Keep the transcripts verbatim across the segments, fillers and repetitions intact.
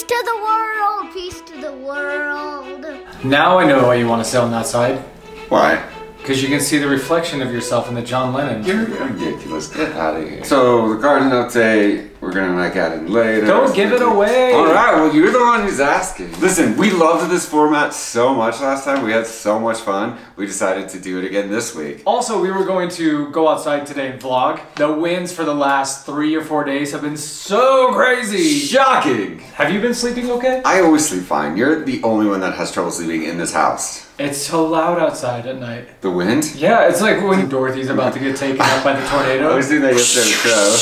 Peace to the world, peace to the world. Now I know why you want to sit on that side. Why? Because you can see the reflection of yourself in the John Lennon. You're ridiculous. Get out of here. So the garden update, we're going to look at it later. Don't give it away. All right, well, you're the one who's asking. Listen, we loved this format so much last time. We had so much fun. We decided to do it again this week. Also, we were going to go outside today and vlog. The winds for the last three or four days have been so crazy. Shocking. Have you been sleeping okay? I always sleep fine. You're the only one that has trouble sleeping in this house. It's so loud outside at night. The wind? Yeah, it's like when Dorothy's about to get taken up by the tornado. I was doing that yesterday with Crow.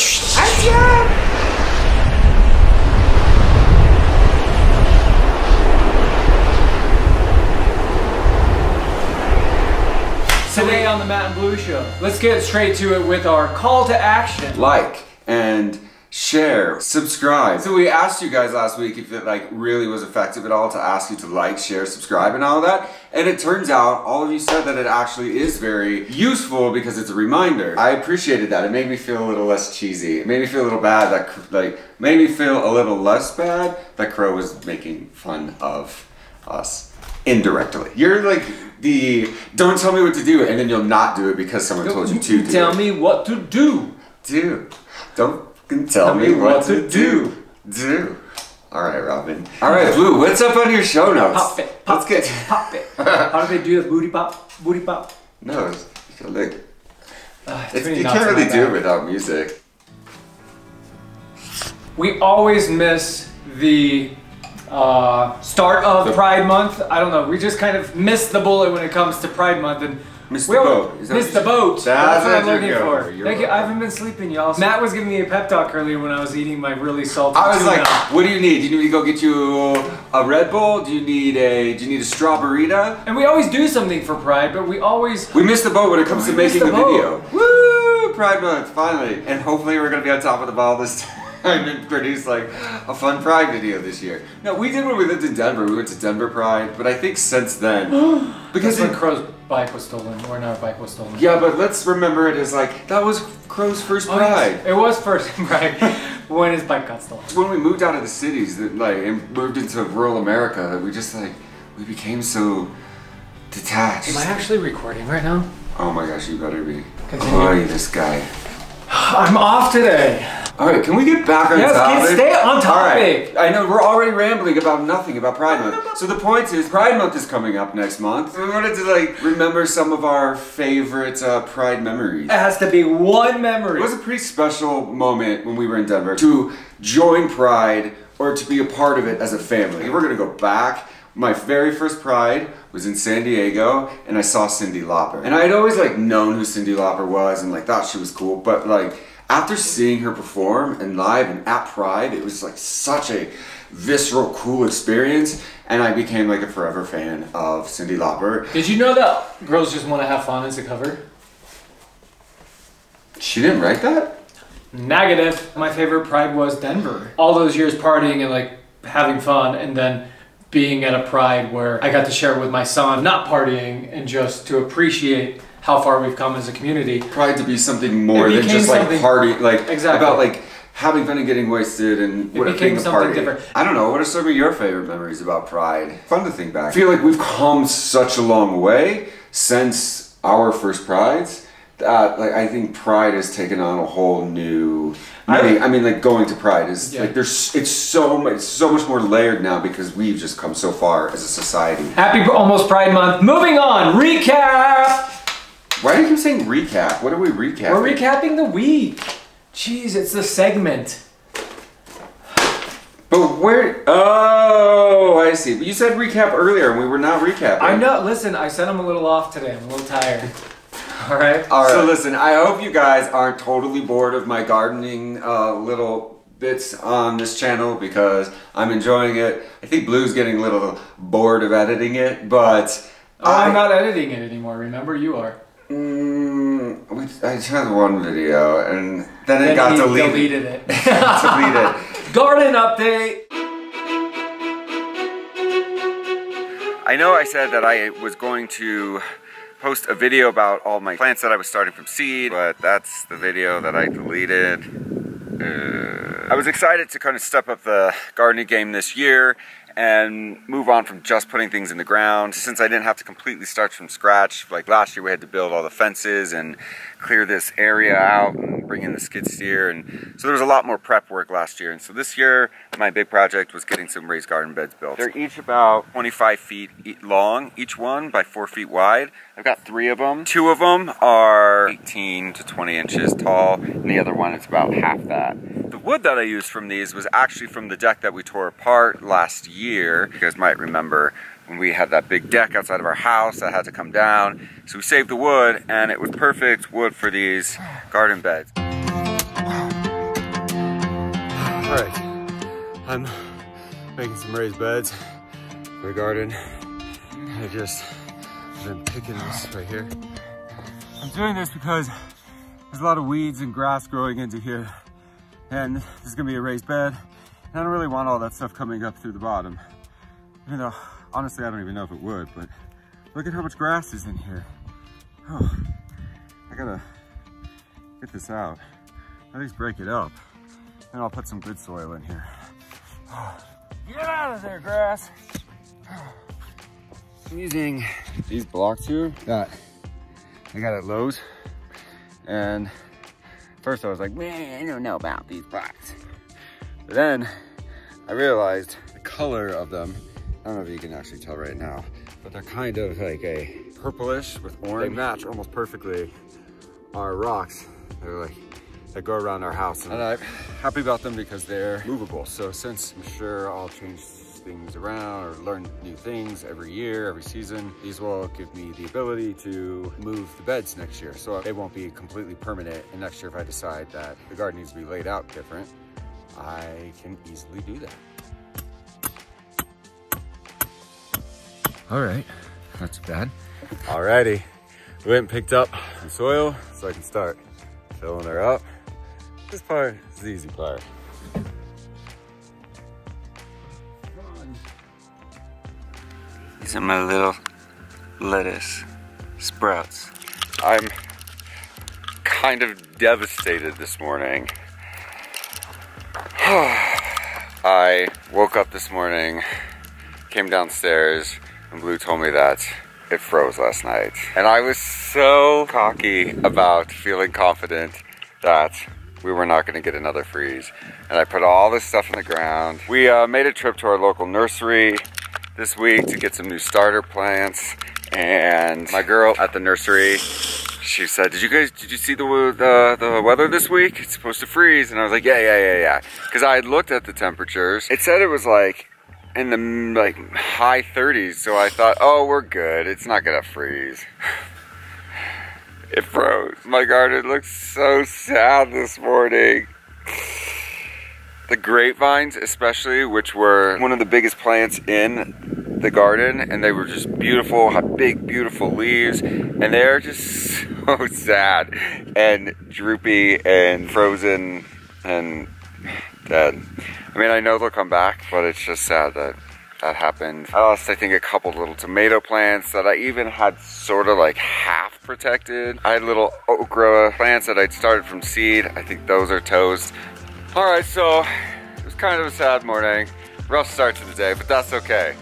Adieu! Today on the Matt and Blue Show, let's get straight to it with our call to action. Like and share, subscribe. So we asked you guys last week if it like really was effective at all to ask you to like, share, subscribe and all that. And it turns out all of you said that it actually is very useful because it's a reminder. I appreciated that. It made me feel a little less cheesy. It made me feel a little bad that like made me feel a little less bad that Crow was making fun of us indirectly. You're like the don't tell me what to do and then you'll not do it because someone don't told you to do tell it. me what to do. Do. Don't Can tell, tell me, me what, what to, to do. do. Do. All right, Robin. All right, Blue, what's up on your show notes? Pop it. Pop Let's get... Pop it. How do they do the booty pop? Booty pop? No, it's like... Uh, it's it's, you can't really do it without music. We always miss the uh, start of the Pride Month. I don't know. We just kind of miss the bullet when it comes to Pride Month. and. Missed the boat. Missed the boat. That's what I'm looking for. Thank you. I haven't been sleeping, y'all. Matt was giving me a pep talk earlier when I was eating my really salty tuna. I was like, "What do you need? Do you need to go get you a Red Bull? Do you need a Do you need a strawberryta?" And we always do something for Pride, but we always we miss the boat when it comes to making the video. Woo! Pride Month finally, and hopefully we're gonna be on top of the ball this time. I didn't produce like a fun Pride video this year. No, we did when we lived in Denver. We went to Denver Pride, but I think since then, because that's when it, Crow's bike was stolen, or not bike was stolen. Yeah, but let's remember it as like that was Crow's first Pride. Oh, it was first Pride when his bike got stolen. When we moved out of the cities, that like and moved into rural America, we just like we became so detached. Am I actually recording right now? Oh my gosh, you better be. Continue. Oh, this guy. I'm off today. All right, can we get back on yes, topic? Yes, stay on topic. Right. I know we're already rambling about nothing about Pride Month. So the point is, Pride Month is coming up next month. We wanted to like remember some of our favorite uh, Pride memories. It has to be one memory. It was a pretty special moment when we were in Denver to join Pride or to be a part of it as a family. And we're gonna go back. My very first Pride was in San Diego, and I saw Cyndi Lauper. And I had always like known who Cyndi Lauper was, and like thought she was cool. But like after seeing her perform and live and at Pride, it was like such a visceral, cool experience, and I became like a forever fan of Cyndi Lauper. Did you know that Girls Just Want to Have Fun is a cover? She didn't write that? Negative. My favorite Pride was Denver. All those years partying and like having fun, and then being at a Pride where I got to share it with my son, not partying, and just to appreciate how far we've come as a community. Pride to be something more than just like party, like exactly. about like having fun and getting wasted and what it became something party. different. I don't know, what are some of your favorite memories about Pride? Fun to think back. I feel like we've come such a long way since our first Prides. Uh, like I think Pride has taken on a whole new meaning. I, I mean, like going to Pride is yeah. like there's it's so much so much more layered now because we've just come so far as a society. Happy almost Pride Month. Moving on. Recap. Why do you keep saying recap? What are we recapping? We're recapping the week. Jeez, it's the segment. But where? Oh, I see. But you said recap earlier, and we were not recapping. I know. Listen, I said I'm a little off today. I'm a little tired. All right. All right. So listen, I hope you guys aren't totally bored of my gardening uh, little bits on this channel because I'm enjoying it. I think Blue's getting a little bored of editing it, but oh, I, I'm not editing it anymore. Remember, you are. Mm, we, I tried one video and then, then it got deleted. Deleted it. Deleted. Garden update. I know I said that I was going to post a video about all my plants that I was starting from seed, but that's the video that I deleted. Uh... I was excited to kind of step up the gardening game this year and move on from just putting things in the ground, since I didn't have to completely start from scratch. Like last year we had to build all the fences and clear this area out and bring in the skid steer, and so there was a lot more prep work last year. And so this year my big project was getting some raised garden beds built. They're each about twenty-five feet long, each one by four feet wide. I've got three of them. Two of them are eighteen to twenty inches tall, and the other one is about half that. The wood that I used from these was actually from the deck that we tore apart last year. Year. You guys might remember when we had that big deck outside of our house that had to come down. So we saved the wood, and it was perfect wood for these garden beds. All right, I'm making some raised beds for the garden. I just I've been picking this right here. I'm doing this because there's a lot of weeds and grass growing into here, and this is gonna be a raised bed. I don't really want all that stuff coming up through the bottom. Even though, honestly, I don't even know if it would, but look at how much grass is in here. Oh, I gotta get this out. At least break it up. And I'll put some good soil in here. Oh, get out of there, grass! Oh. I'm using these blocks here that I got at Lowe's. And first I was like, man, I don't know about these blocks. But then I realized the color of them, I don't know if you can actually tell right now, but they're kind of like a purplish with orange. They match almost perfectly our rocks. They're like, they go around our house. And I'm happy about them because they're movable. So since I'm sure I'll change things around or learn new things every year, every season, these will give me the ability to move the beds next year. So they won't be completely permanent. And next year, if I decide that the garden needs to be laid out different, I can easily do that. All right, not too bad. Alrighty, we went and picked up some soil so I can start filling her up. This part is the easy part. These are my little lettuce sprouts. I'm kind of devastated this morning. I woke up this morning, came downstairs, and Blue told me that it froze last night. And I was so cocky about feeling confident that we were not gonna get another freeze. And I put all this stuff in the ground. We uh, made a trip to our local nursery this week to get some new starter plants. And my girl at the nursery, she said, did you guys, did you see the, the the weather this week? It's supposed to freeze. And I was like, yeah, yeah, yeah, yeah. Because I had looked at the temperatures. It said it was like in the like high thirties. So I thought, oh, we're good. It's not going to freeze. It froze. My garden looks so sad this morning. The grapevines especially, which were one of the biggest plants in the garden, and they were just beautiful, had big, beautiful leaves, and they're just so sad and droopy and frozen and dead. I mean, I know they'll come back, but it's just sad that that happened. I lost, I think, a couple little tomato plants that I even had sort of like half protected. I had little okra plants that I'd started from seed. I think those are toast. All right, so it was kind of a sad morning. Rough start to the day, but that's okay.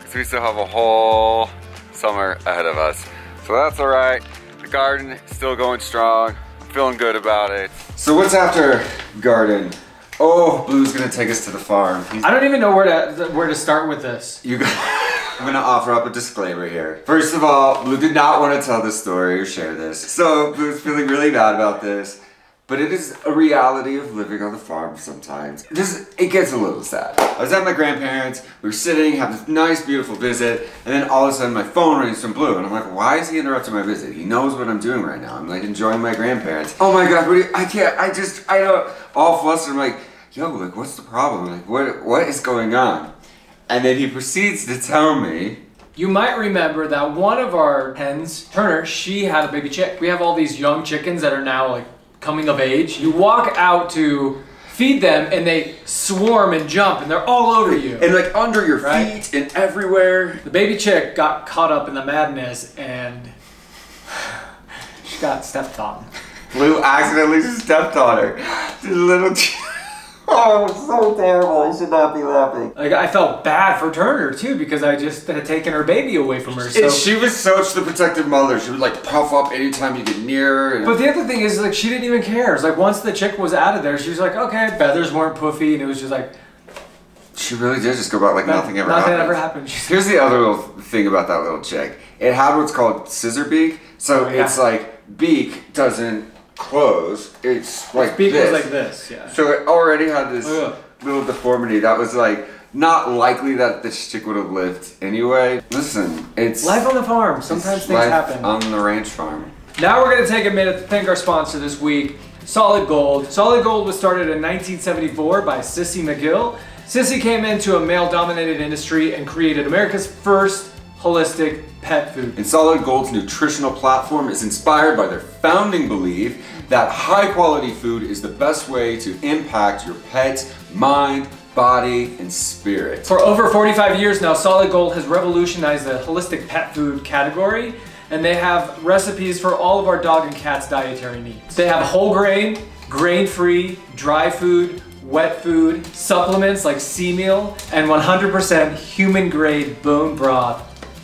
Because we still have a whole summer ahead of us. So that's all right. The garden is still going strong. I'm feeling good about it. So what's after garden? Oh, Blue's gonna take us to the farm. He's I don't even know where to where to start with this. You I'm gonna offer up a disclaimer here. First of all, Blue did not want to tell this story or share this. So Blue's feeling really bad about this. But it is a reality of living on the farm sometimes. This, it gets a little sad. I was at my grandparents', we were sitting, having this nice, beautiful visit, and then all of a sudden my phone rings from Blue, and I'm like, why is he interrupting my visit? He knows what I'm doing right now. I'm like enjoying my grandparents. Oh my God, what do you, I can't, I just, I don't, all flustered. I'm like, yo, like, what's the problem? Like, what, what is going on? And then he proceeds to tell me, you might remember that one of our hens, Turner, she had a baby chick. We have all these young chickens that are now like, coming of age. You walk out to feed them and they swarm and jump and they're all over you. And like under your right? feet and everywhere. The baby chick got caught up in the madness and she got stepped on. Blue accidentally stepped on her. The little Oh, it's so terrible. I should not be laughing. Like, I felt bad for Turner, too, because I just had taken her baby away from her. So. And she was such the protective mother. She would, like, puff up anytime you get near her. And... But the other thing is, like, she didn't even care. It's like, once the chick was out of there, she was like, okay, feathers weren't poofy, and it was just like... She really did just go about like nothing ever happened. Nothing ever happened. Here's the other little thing about that little chick. It had what's called scissor beak. So oh, yeah. It's like, beak doesn't close. It's like its beak this. was like this, yeah. So it already had this oh, yeah. little deformity that was like, not likely that this chick would have lived anyway. Listen, it's... Life on the farm. Sometimes things life happen. on the ranch farm. Now we're going to take a minute to thank our sponsor this week, Solid Gold. Solid Gold was started in nineteen seventy-four by Sissy McGill. Sissy came into a male-dominated industry and created America's first holistic pet food. And Solid Gold's nutritional platform is inspired by their founding belief that high-quality food is the best way to impact your pet's mind, body, and spirit. For over forty-five years now, Solid Gold has revolutionized the holistic pet food category, and they have recipes for all of our dog and cat's dietary needs. They have whole grain, grain-free, dry food, wet food, supplements like sea meal, and one hundred percent human grade bone broth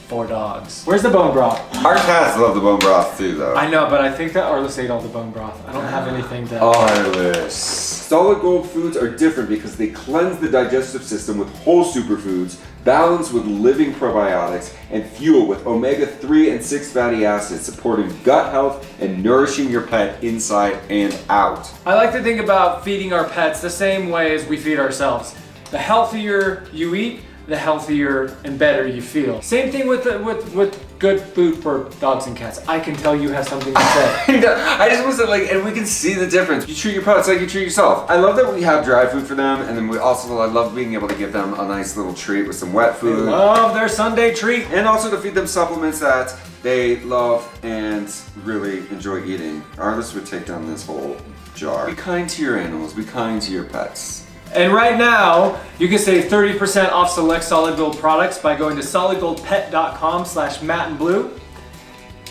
for dogs. Where's the bone broth? Our cats love the bone broth too though. I know, but I think that Arliss ate all the bone broth. I don't have anything to... Arliss. Solid Gold foods are different because they cleanse the digestive system with whole superfoods, balance with living probiotics, and fuel with omega three and six fatty acids, supporting gut health and nourishing your pet inside and out. I like to think about feeding our pets the same way as we feed ourselves. The healthier you eat, the healthier and better you feel. Same thing with the, with with good food for dogs and cats. I can tell you have something to say. I just was like, and we can see the difference. You treat your pets like you treat yourself. I love that we have dry food for them, and then we also I love being able to give them a nice little treat with some wet food. They love their Sunday treat, and also to feed them supplements that they love and really enjoy eating. Arliss would take down this whole jar. Be kind to your animals. Be kind to your pets. And right now, you can save thirty percent off select Solid Gold products by going to solid gold pet dot com slash matt and blue.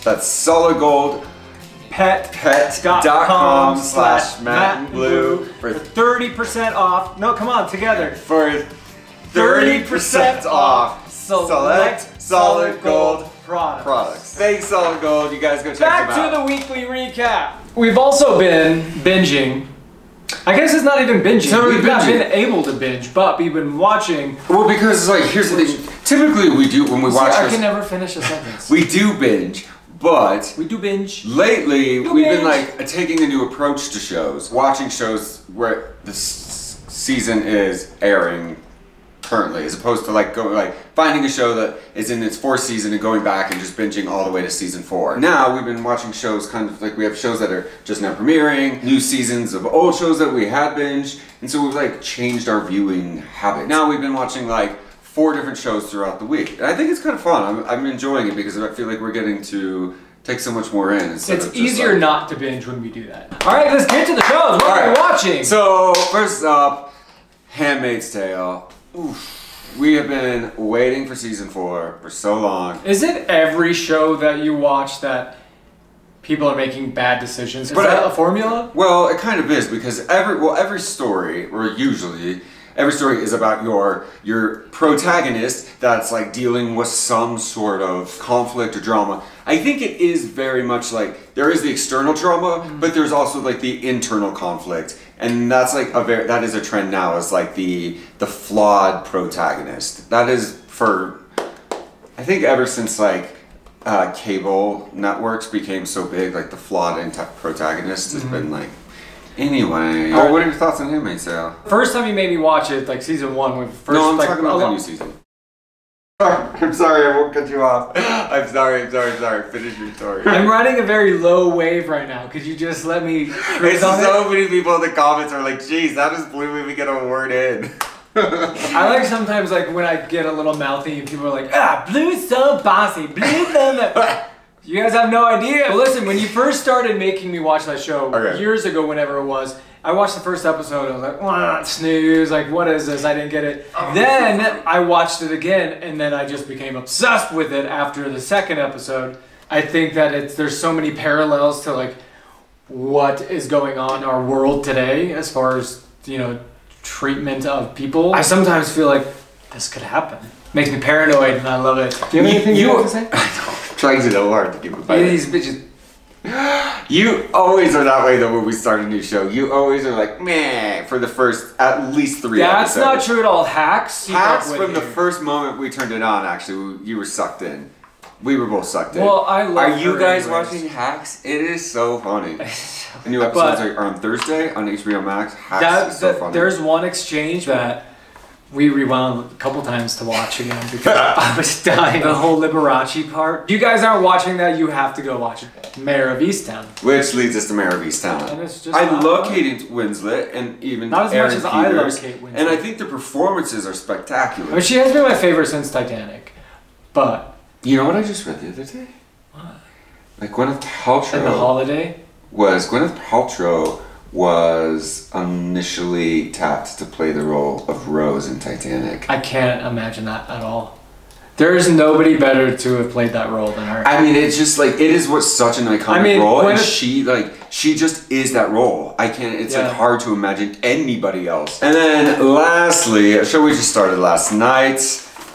That's solid gold pet dot com slash matt and blue for thirty percent off. No, come on, together. For thirty percent off select Solid Gold products. products. Thanks, Solid Gold. You guys go check them out. Back to the weekly recap. We've also been binging. I guess it's not even binging. It's not really We've binging. not been able to binge, but we've been watching. Well, because it's like, here's the thing. Typically we do when we See, watch I can never finish a sentence. We do binge, but... We do binge. Lately, do we've binge. been like taking a new approach to shows. Watching shows where the s season is airing currently, as opposed to like, go, like finding a show that is in its fourth season and going back and just binging all the way to season four. Now we've been watching shows kind of like we have shows that are just now premiering, new seasons of old shows that we had binged, and so we've like changed our viewing habits. Now we've been watching like four different shows throughout the week. And I think it's kind of fun. I'm, I'm enjoying it because I feel like we're getting to take so much more in. It's easier like, not to binge when we do that. All right, let's get to the shows. What are we watching? So first up, Handmaid's Tale. Oof. We have been waiting for season four for so long. Is it every show that you watch that people are making bad decisions? Is but that I, a formula? Well, it kind of is because every well every story, or usually every story, is about your your protagonist that's like dealing with some sort of conflict or drama. I think it is very much like there is the external drama, mm-hmm. but there's also like the internal conflict. And that's like a very, that is a trend now, is like the the flawed protagonist. That is for, I think ever since like uh, cable networks became so big, like the flawed protagonist has mm-hmm. been like, anyway. Oh, what are your thoughts on Handmaid's Tale? First time you made me watch it, like season one, when first- No, I'm like, talking about the new season. I'm sorry, I won't cut you off. I'm sorry, I'm sorry, I'm sorry. Finish your story. I'm riding a very low wave right now. Could you just let me... There's so it? many people in the comments are like, geez, that just blew me to get a word in. I like sometimes like when I get a little mouthy and people are like, ah, Blue's so bossy, Blue's so... You guys have no idea. Well, listen, when you first started making me watch that show okay. years ago, whenever it was, I watched the first episode, I was like, wah, snooze, like, what is this? I didn't get it. Oh, then I watched it again, and then I just became obsessed with it after the second episode. I think that it's there's so many parallels to, like, what is going on in our world today as far as, you know, treatment of people. I sometimes feel like this could happen. Makes me paranoid, and I love it. Do you have anything you, you want to say? I know. Trying so hard to give advice. These bitches. You always are that way though when we start a new show. You always are like, meh, for the first at least three That's episodes. That's not true at all. Hacks. Hacks from the first moment we turned it on, actually, we, you were sucked in. We were both sucked in. Well, I love Are you guys anyways. watching Hacks? It is so funny. The new episodes are on Thursday on H B O Max. Hacks that, is so that, funny. There's one exchange that we rewound a couple times to watch again because I was dying. The whole Liberace part. If you guys aren't watching that, you have to go watch it. Mare of Easttown. Which leads us to Mare of Easttown. And it's just I love Kate Winslet and even Not as Aaron much as Peters. I love Kate Winslet. And I think the performances are spectacular. I mean, she has been my favorite since Titanic. But you know what I just read the other day? What? Like Gwyneth Paltrow. And The Holiday? Was Gwyneth Paltrow was initially tapped to play the role of Rose in Titanic. I can't imagine that at all. There is nobody better to have played that role than her. I mean, it's just like, it is what such an iconic I mean, role, and she like, she just is that role. I can't, it's yeah. like hard to imagine anybody else. And then lastly, a show we just started last night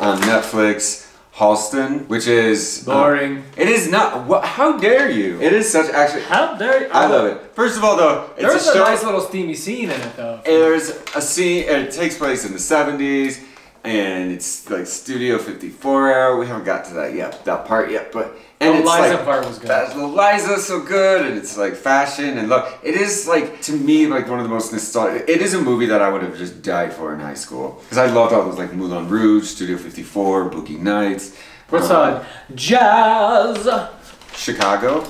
on Netflix, Halston, which is boring. Uh, it is not. What? How dare you? It is such actually. How dare you? I love it. First of all, though, it's there's a, show, a nice little steamy scene in it, though. There's a scene. It takes place in the seventies, and it's like Studio fifty-four era. We haven't got to that yet. That part yet, but and the it's Liza like, part was good. That Liza's so good, and it's like fashion and look. It is like to me like one of the most nostalgic. It is a movie that I would have just died for in high school because I loved all those like Moulin Rouge, Studio fifty-four, Boogie Nights. What's um, on jazz? Chicago.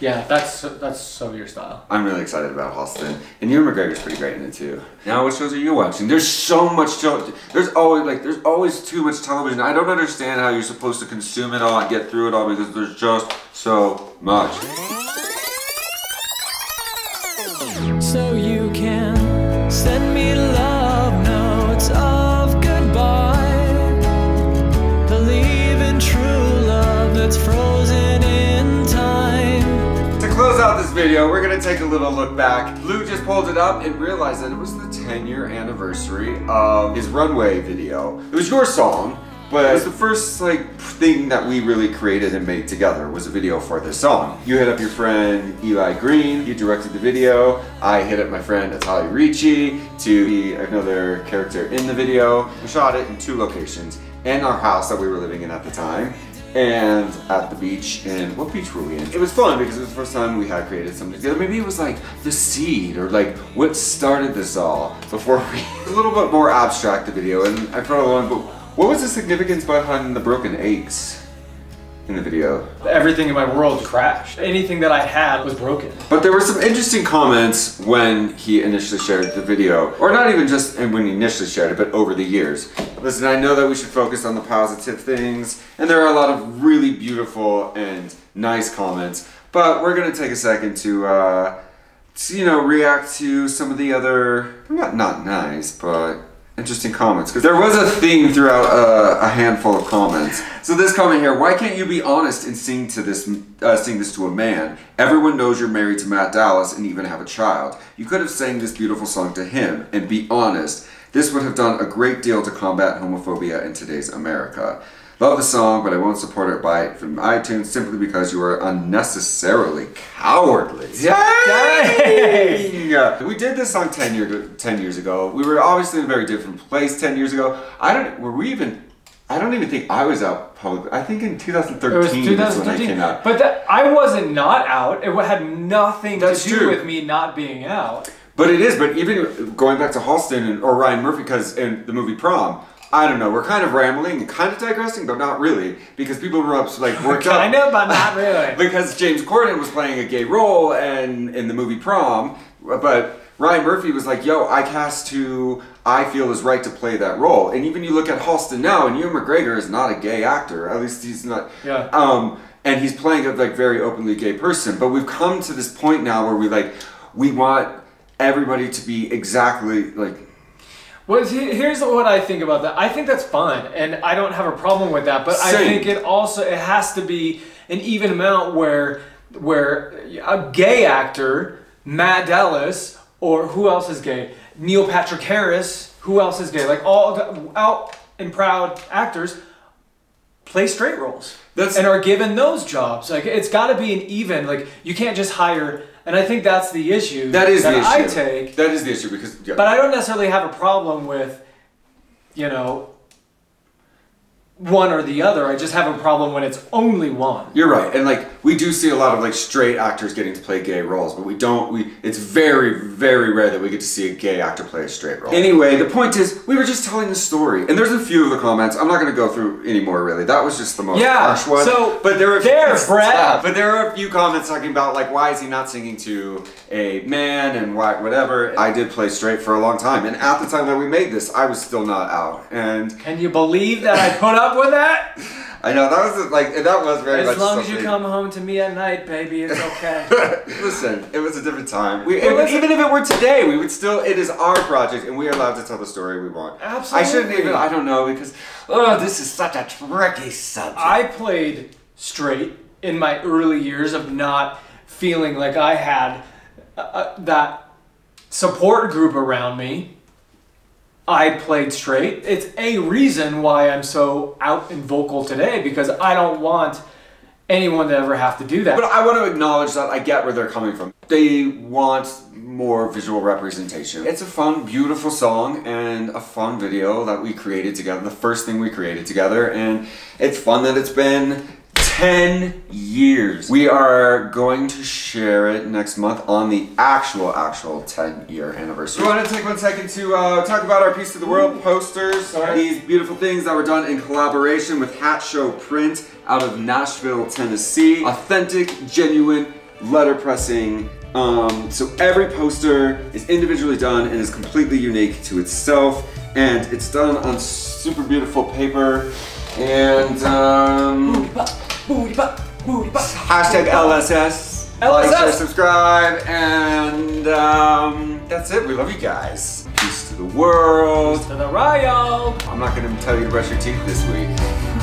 Yeah, that's that's so your style. I'm really excited about Halston, and Ewan McGregor's pretty great in it too. Now, what shows are you watching? There's so much show. There's always like there's always too much television. I don't understand how you're supposed to consume it all and get through it all because there's just so much. So you can send me love notes of goodbye, believe in true love that's frozen in time. Close out this video, we're gonna take a little look back. Lou just pulled it up and realized that it was the ten year anniversary of his Runway video. It was your song, but it was the first like thing that we really created and made together was a video for this song. You hit up your friend Eli Green, you directed the video. I hit up my friend Atali Ricci to be another character in the video. We shot it in two locations, in our house that we were living in at the time, and at the beach, and what beach were we in? It was fun because it was the first time we had created something together. Maybe it was like the seed or like what started this all before we... A little bit more abstract the video and I felt alone, but what was the significance behind the broken eggs in the video? Everything in my world crashed. Anything that I had was broken. But there were some interesting comments when he initially shared the video, or not even just when he initially shared it, but over the years. Listen, I know that we should focus on the positive things, and there are a lot of really beautiful and nice comments, but we're gonna take a second to, uh, to you know, react to some of the other, not, not nice, but interesting comments, because there was a theme throughout uh, a handful of comments. So this comment here, why can't you be honest and sing to this, uh, sing this to a man? Everyone knows you're married to Matt Dallas and even have a child. You could have sang this beautiful song to him and be honest. This would have done a great deal to combat homophobia in today's America. Love the song, but I won't support it by from iTunes simply because you are unnecessarily cowardly. Dang! We did this song ten, year, ten years ago. We were obviously in a very different place ten years ago. I don't, were we even, I don't even think I was out public. I think in two thousand thirteen, it was two thousand thirteen is when I came out. But that, I wasn't not out. It had nothing That's to do true. with me not being out. But it is, but even going back to Halston and, or Ryan Murphy, because in the movie Prom, I don't know, we're kind of rambling and kind of digressing, but not really, because people were up, like, worked up. Kind of, but not really. Because James Corden was playing a gay role and in the movie Prom, but Ryan Murphy was like, yo, I cast who I feel is right to play that role. And even you look at Halston now, and Ewan McGregor is not a gay actor, at least he's not. Yeah. Um, and he's playing a like, very openly gay person, but we've come to this point now where we, like, we want everybody to be exactly like... Well, here's what I think about that. I think that's fine, and I don't have a problem with that. But Same. I think it also it has to be an even amount where where a gay actor, Matt Dallas, or who else is gay, Neil Patrick Harris, who else is gay? Like all out and proud actors play straight roles that's, and are given those jobs. Like it's got to be an even. Like you can't just hire. And I think that's the issue. That is that the issue. I take. That is the issue because. Yeah. But I don't necessarily have a problem with, you know, one or the other. I just have a problem when it's only one. You're right. And like we do see a lot of like straight actors getting to play gay roles, but we don't we it's very very rare that we get to see a gay actor play a straight role. Anyway, the point is we were just telling the story. And there's a few of the comments. I'm not going to go through anymore really. That was just the most harsh yeah, one. So, but there were there, Brett. But there are a few comments talking about like why is he not singing to a man and why whatever. I did play straight for a long time. And at the time that we made this, I was still not out. And can you believe that I put up with that? I know that was like that was very as much long something. As you come home to me at night, baby, it's okay. Listen, it was a different time. We it was, even if it were today, we would still. It is our project, and we are allowed to tell the story we want. Absolutely. I shouldn't even. I don't know because oh, this is such a tricky subject. I played straight in my early years of not feeling like I had uh, that support group around me. I played straight. It's a reason why I'm so out and vocal today because I don't want anyone to ever have to do that. But I want to acknowledge that I get where they're coming from. They want more visual representation. It's a fun, beautiful song and a fun video that we created together, the first thing we created together, and it's fun that it's been ten years. We are going to share it next month on the actual, actual ten year anniversary. We want to take one second to uh, talk about our Piece of the World posters. Sorry. These beautiful things that were done in collaboration with Hat Show Print out of Nashville, Tennessee. Authentic, genuine letterpressing. Um, so every poster is individually done and is completely unique to itself. And it's done on super beautiful paper. And um... Booty pop, booty pop. Hashtag L S S. L S S. Like, share, subscribe, and um, that's it. We love you guys. Peace to the world. Peace to the royal. I'm not going to tell you to brush your teeth this week.